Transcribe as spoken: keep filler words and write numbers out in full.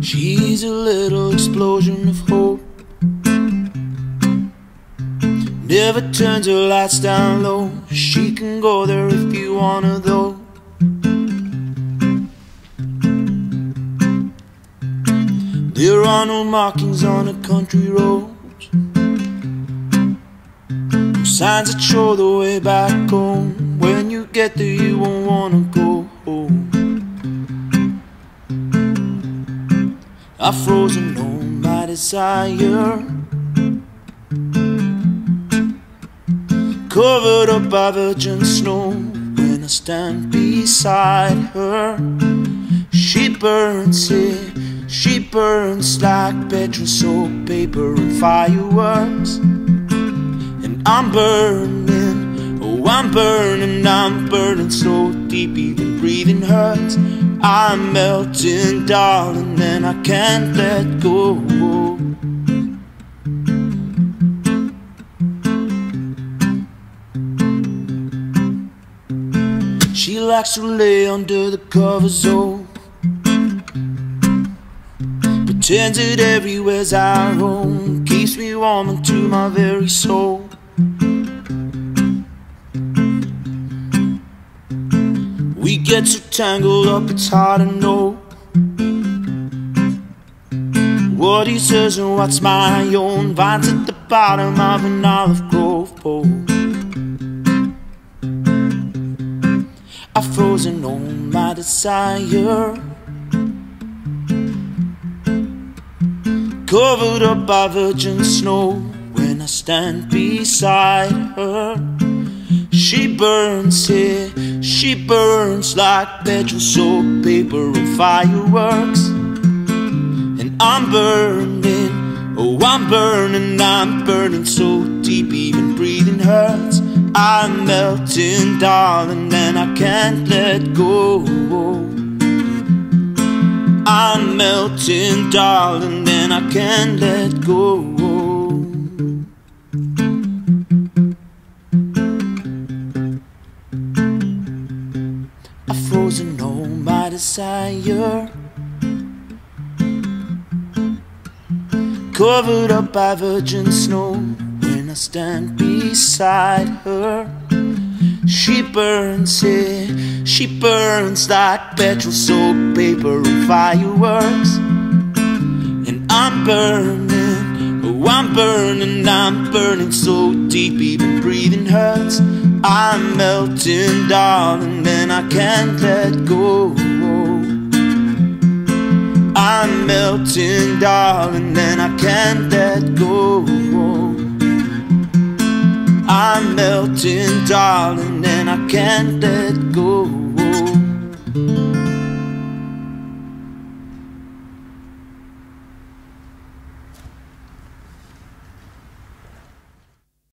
She's a little explosion of hope, never turns her lights down low. She can go there if you want her though. There are no markings on a country road, signs that show the way back home. When you get there you won't wanna go home. I've frozen home by desire, covered up by virgin snow. When I stand beside her, she burns it, she burns like petrol, soap, paper and fireworks. I'm burning, oh I'm burning, I'm burning so deep even breathing hurts. I'm melting, darling, and I can't let go. She likes to lay under the covers, oh, pretends that everywhere's our home, keeps me warm into my very soul. We get so tangled up, it's hard to know what is hers and what's my own. Vines at the bottom of an olive grove bowl. I've frozen on my desire, covered up by virgin snow. When I stand beside her, she burns it, she burns like petrol, soap, paper and fireworks. And I'm burning, oh I'm burning, I'm burning so deep even breathing hurts. I'm melting, darling, and I can't let go. I'm melting, darling, and I can't let go. Frozen on my desire, covered up by virgin snow. When I stand beside her, she burns it, she burns like petrol, soap, paper and fireworks. And I'm burning, oh I'm burning, I'm burning so deep even breathing hurts. I'm melting, darling, and I can't let go. I'm melting, darling, and I can't let go. I'm melting, darling, and I can't let go.